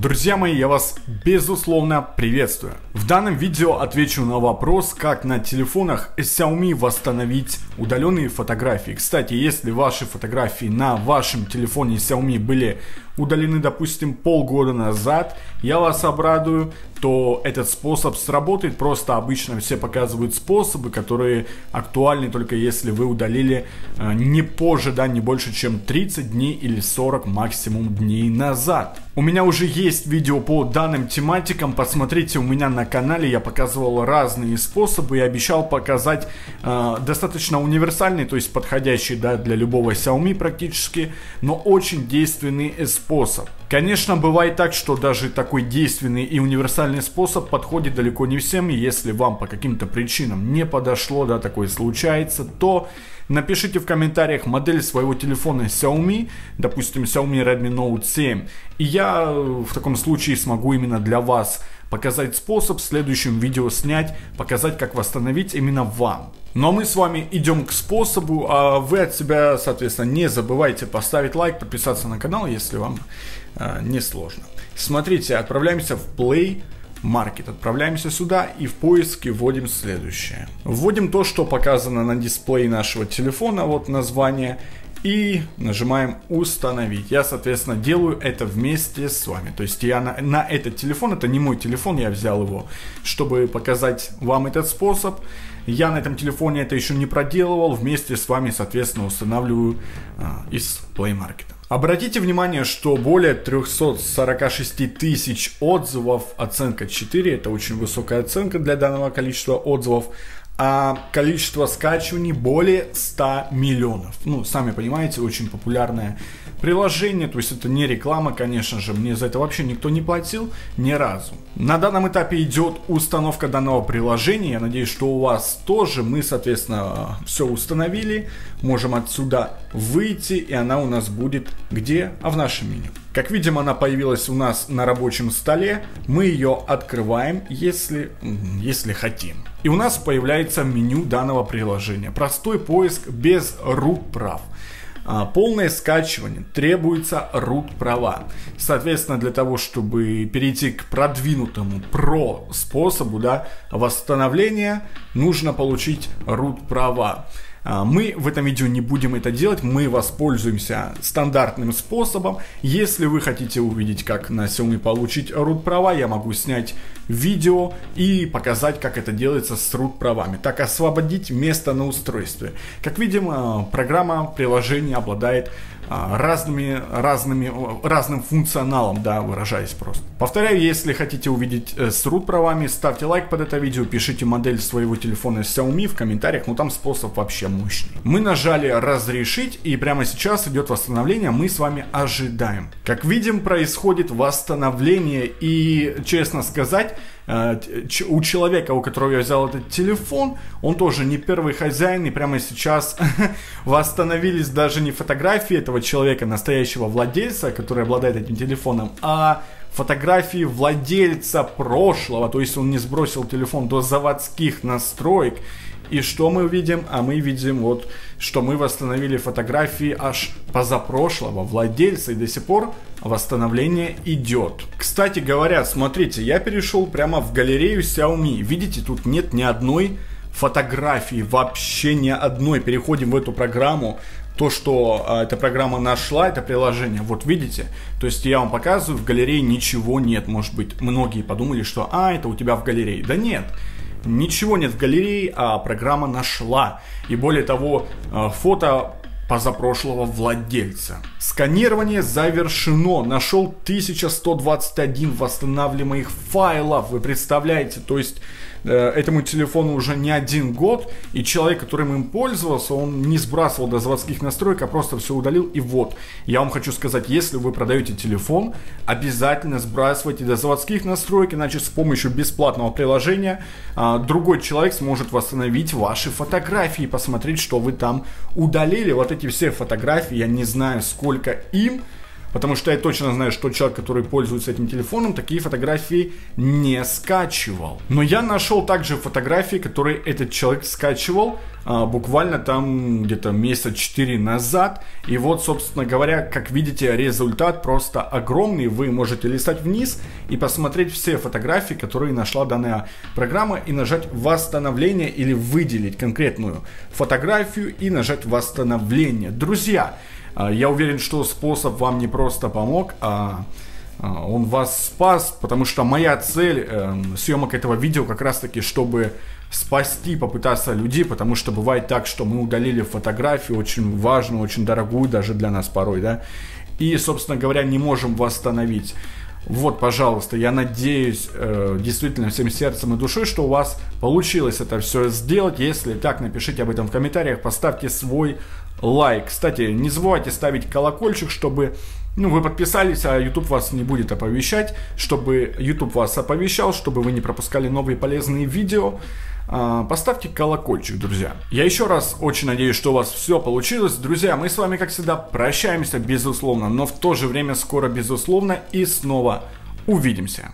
Друзья мои, я вас безусловно приветствую. В данном видео отвечу на вопрос, как на телефонах Xiaomi восстановить удаленные фотографии. Кстати, если ваши фотографии на вашем телефоне Xiaomi были удалены, допустим, полгода назад, я вас обрадую, то этот способ сработает. Просто обычно все показывают способы, которые актуальны только если вы удалили не позже, да, не больше, чем 30 дней или 40 максимум дней назад. У меня уже есть видео по данным тематикам, посмотрите у меня на канале, я показывал разные способы и обещал показать достаточно универсальный, то есть подходящий, да, для любого Xiaomi практически, но очень действенный способ. Конечно, бывает так, что даже такой действенный и универсальный способ подходит далеко не всем, и если вам по каким-то причинам не подошло, да, такое случается, то напишите в комментариях модель своего телефона Xiaomi, допустим, Xiaomi Redmi Note 7, и я в таком случае смогу именно для вас показать способ, в следующем видео снять, показать, как восстановить именно вам. Ну а мы с вами идем к способу, а вы от себя, соответственно, не забывайте поставить лайк, подписаться на канал, если вам не сложно. Смотрите, отправляемся в Play Market, отправляемся сюда и в поиске вводим следующее. Вводим то, что показано на дисплее нашего телефона, вот название, и нажимаем установить. Я, соответственно, делаю это вместе с вами. То есть я на этот телефон, это не мой телефон, я взял его, чтобы показать вам этот способ. Я на этом телефоне это еще не проделывал, вместе с вами, соответственно, устанавливаю из Play Market. Обратите внимание, что более 346 тысяч отзывов, оценка 4, это очень высокая оценка для данного количества отзывов, а количество скачиваний более 100 миллионов. Ну, сами понимаете, очень популярное приложение, то есть это не реклама, конечно же, мне за это вообще никто не платил ни разу. На данном этапе идет установка данного приложения, я надеюсь, что у вас тоже. Мы, соответственно, все установили, можем отсюда выйти, и она у нас будет где? А в нашем меню. Как видим, она появилась у нас на рабочем столе, мы ее открываем, если хотим. И у нас появляется меню данного приложения. Простой поиск без root прав. Полное скачивание, требуется root права. Соответственно, для того, чтобы перейти к продвинутому про способу, да, восстановления, нужно получить root права. Мы в этом видео не будем это делать, мы воспользуемся стандартным способом. Если вы хотите увидеть, как на Xiaomi получить root права, я могу снять видео и показать, как это делается с root правами. Так освободить место на устройстве. Как видим, программа, приложение обладает разным функционалом, да, выражаясь просто. Повторяю, если хотите увидеть с root правами, ставьте лайк под это видео, пишите модель своего телефона Xiaomi в комментариях, ну там способ вообще мощный. Мы нажали разрешить, и прямо сейчас идет восстановление, мы с вами ожидаем. Как видим, происходит восстановление, и честно сказать, у человека, у которого я взял этот телефон, он тоже не первый хозяин, и прямо сейчас восстановились даже не фотографии этого человека, настоящего владельца, который обладает этим телефоном, а фотографии владельца прошлого, то есть он не сбросил телефон до заводских настроек. И что мы видим? А мы видим, вот, что мы восстановили фотографии аж позапрошлого владельца, и до сих пор восстановление идет. Кстати говоря, смотрите, я перешел прямо в галерею Xiaomi. Видите, тут нет ни одной фотографии, вообще ни одной. Переходим в эту программу. То, что эта программа нашла, это приложение, вот видите, то есть я вам показываю, в галерее ничего нет. Может быть, многие подумали, что это у тебя в галерее. Да нет, ничего нет в галерее, а программа нашла. И более того, фото позапрошлого владельца. Сканирование завершено. Нашел 1121 восстанавливаемых файлов. Вы представляете, то есть этому телефону уже не один год, и человек, которым им пользовался, он не сбрасывал до заводских настроек, а просто все удалил. И вот, я вам хочу сказать, если вы продаете телефон, обязательно сбрасывайте до заводских настроек, иначе с помощью бесплатного приложения другой человек сможет восстановить ваши фотографии и посмотреть, что вы там удалили. Вот эти все фотографии, я не знаю, сколько им Потому что я точно знаю, что человек, который пользуется этим телефоном, такие фотографии не скачивал. Но я нашел также фотографии, которые этот человек скачивал буквально там где-то месяца 4 назад. И вот, собственно говоря, как видите, результат просто огромный. Вы можете листать вниз и посмотреть все фотографии, которые нашла данная программа, и нажать «Восстановление» или выделить конкретную фотографию и нажать «Восстановление». Друзья, я уверен, что способ вам не просто помог, а он вас спас, потому что моя цель съемок этого видео как раз таки, чтобы спасти, попытаться людей, потому что бывает так, что мы удалили фотографию, очень важную, очень дорогую даже для нас порой, да, и, собственно говоря, не можем восстановить. Вот, пожалуйста, я надеюсь действительно всем сердцем и душой, что у вас получилось это все сделать. Если так, напишите об этом в комментариях, поставьте свой лайк. Кстати, не забывайте ставить колокольчик, чтобы вы подписались, а YouTube вас не будет оповещать, чтобы YouTube вас оповещал, чтобы вы не пропускали новые полезные видео. Поставьте колокольчик, друзья. Я еще раз очень надеюсь, что у вас все получилось. Друзья, мы с вами, как всегда, прощаемся, безусловно, но в то же время скоро, безусловно, и снова увидимся.